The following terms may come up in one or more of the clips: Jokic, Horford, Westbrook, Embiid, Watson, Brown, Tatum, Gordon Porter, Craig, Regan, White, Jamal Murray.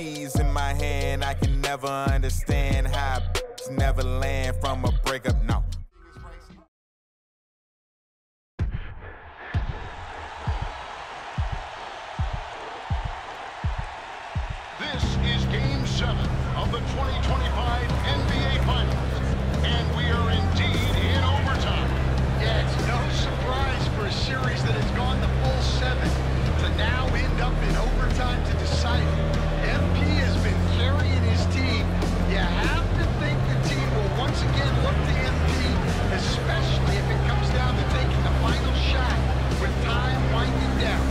keys in my hand. I can never understand how it's never land from a breakup. No. This is Game 7 of the 2025 NBA Finals, and we are indeed in overtime. Yeah, it's no surprise for a series that has gone the full 7 to now end up in overtime to decide it. MP has been carrying his team. You have to think the team will once again look to MP, especially if it comes down to taking the final shot with time winding down.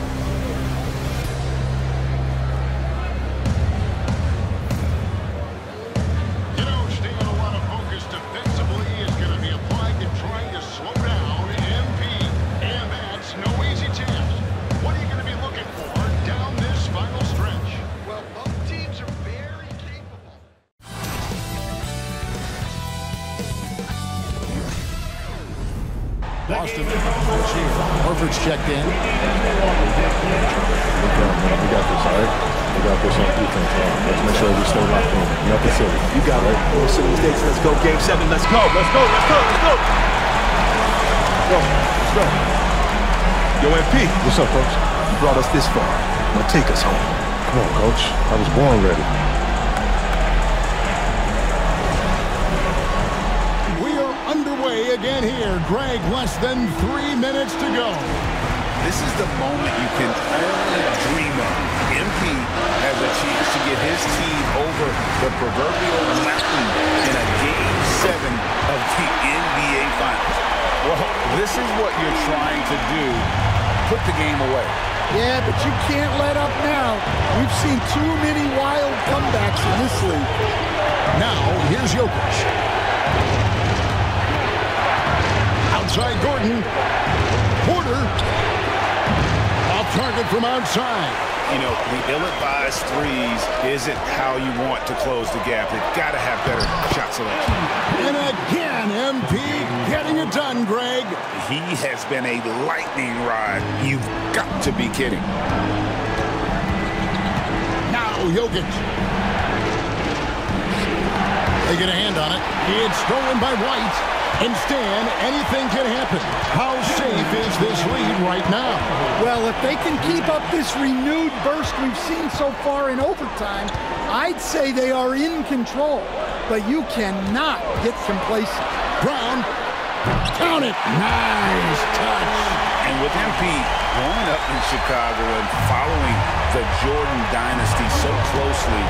Horford's checked in. We got this, all right? We got this on defense. Let's make sure we stay locked in. Nothing silly. You got it. No silly mistakes. Let's go. Game 7. Let's go. Let's go. Let's go. Let's go. Let's go. Yo, MP. What's up, folks? You brought us this far. Now take us home. Come on, coach. I was born ready. Again here, Craig, less than 3 minutes to go. This is the moment you can only dream of. MP has a chance to get his team over the proverbial mountain in a Game 7 of the NBA Finals. Well, this is what you're trying to do. Put the game away. Yeah, but you can't let up now. We've seen too many wild comebacks in this league. Now, here's Jokic. Outside Gordon, Porter, off target from outside. You know, the ill-advised threes isn't how you want to close the gap. They've got to have better shot selection. And again, MP getting it done, Greg. He has been a lightning rod. You've got to be kidding. Now Jokic. They get a hand on it. It's stolen by White. And Stan, anything can happen. How safe is this lead right now? Well, if they can keep up this renewed burst we've seen so far in overtime, I'd say they are in control. But you cannot get complacent. Brown, count it. Nice touch. And with MP growing up in Chicago and following the Jordan dynasty so closely,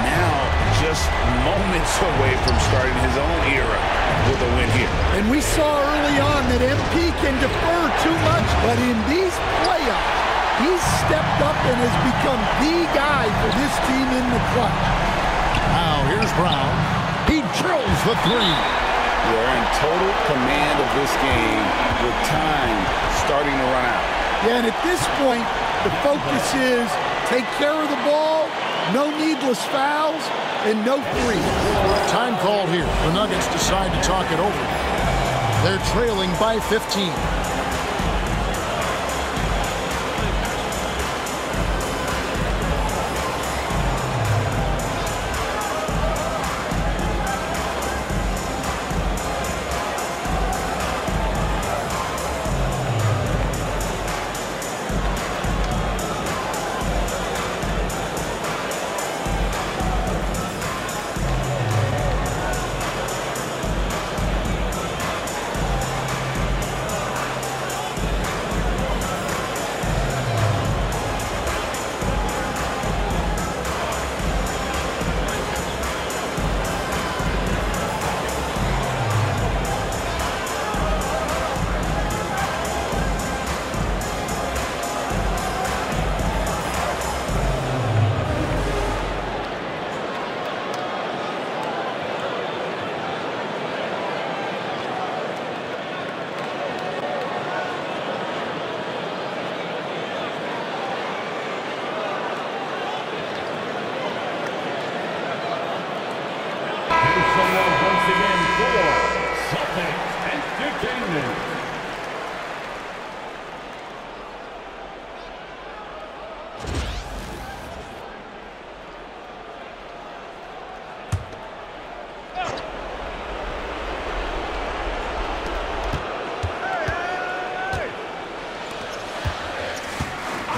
now just moments away from starting his own era with a win here. And we saw early on that MP can defer too much, but in these playoffs, he's stepped up and has become the guy for this team in the clutch. Now here's Brown. He drills the three. We're in total command of this game with time starting to run out. Yeah, and at this point, the focus is take care of the ball, no needless fouls, and no threes. Time called here. The Nuggets decide to talk it over. They're trailing by 15.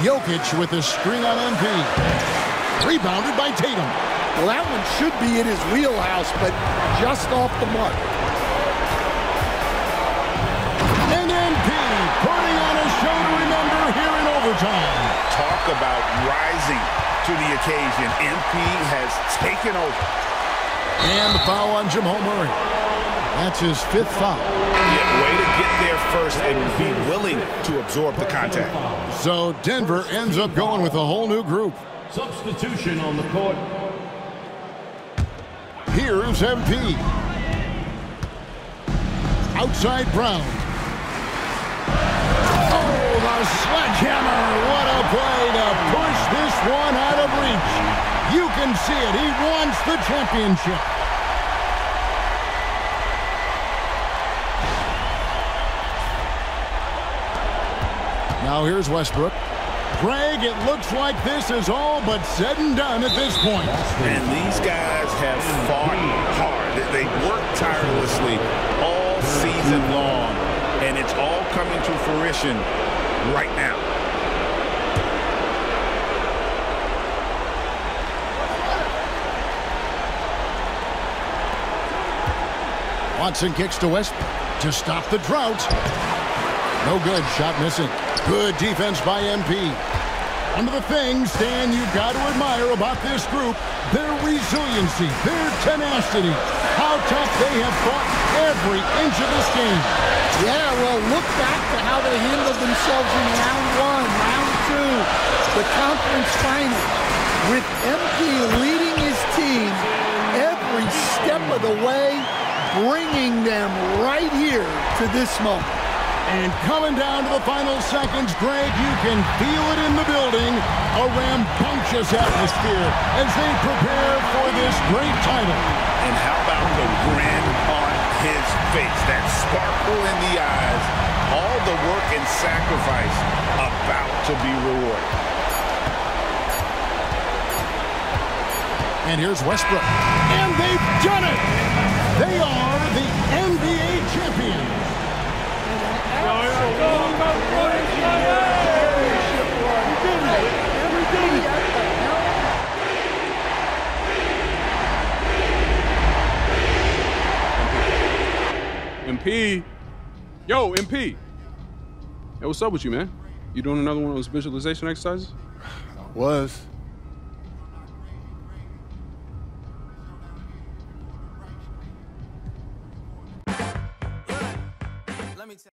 Jokic with a string on Embiid. Rebounded by Tatum. Well, that one should be in his wheelhouse, but just off the mark. And Embiid putting on a show to remember here in overtime. Talk about rising to the occasion. Embiid has taken over. And the foul on Jamal Murray. That's his fifth foul. Yeah, way to get there first and be willing to absorb the contact. So Denver ends up going with a whole new group. Substitution on the court. Here is MP. Outside Brown. Oh, the sledgehammer. What a play to push this one out of reach. You can see it. He wants the championship. Now here's Westbrook. Craig, it looks like this is all but said and done at this point. And these guys have fought hard. They worked tirelessly all season long, and it's all coming to fruition right now. Watson kicks to Westbrook to stop the drought. No good, shot missing. Good defense by MP. One of the things, Dan, you've got to admire about this group, their resiliency, their tenacity, how tough they have fought every inch of this game. Yeah, well, look back to how they handled themselves in round one, round two, the conference final. With MP leading his team every step of the way, bringing them right here to this moment. And coming down to the final seconds, Greg, you can feel it in the building. A rambunctious atmosphere as they prepare for this great title. And how about the grin on his face, that sparkle in the eyes, all the work and sacrifice about to be rewarded. And here's Westbrook. And they've done it! They are the NBA champions. MP. Yo, MP. Hey, what's up with you, man? You doing another one of those visualization exercises? I was.